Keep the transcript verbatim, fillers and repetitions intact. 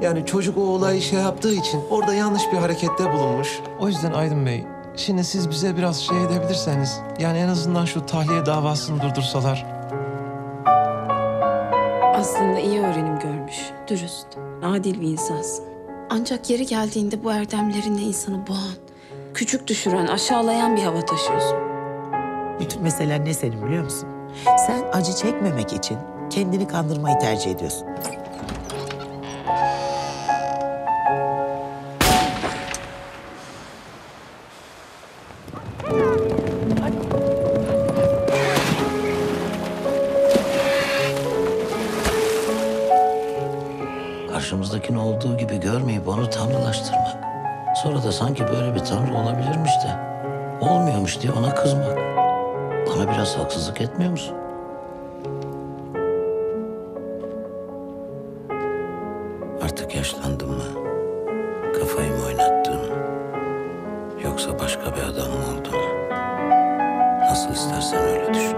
Yani çocuk o olayı şey yaptığı için orada yanlış bir harekette bulunmuş. O yüzden Aydın Bey, şimdi siz bize biraz şey edebilirseniz, yani en azından şu tahliye davasını durdursalar. Aslında iyi öğrenim görmüş, dürüst, adil bir insansın. Ancak yeri geldiğinde bu erdemlerine insanı boğan, küçük düşüren, aşağılayan bir hava taşıyorsun. Bütün meselen ne senin biliyor musun? Sen acı çekmemek için kendini kandırmayı tercih ediyorsun. Karşımızdakini olduğu gibi görmeyip onu tanrılaştırmak. Sonra da sanki böyle bir tanrı olabilirmiş de olmuyormuş diye ona kızmak. Bana biraz haksızlık etmiyor musun? Artık yaşlandım mı? Kafayı mı oynattım? Yoksa başka bir adam mı oldum? Nasıl istersen öyle düşün.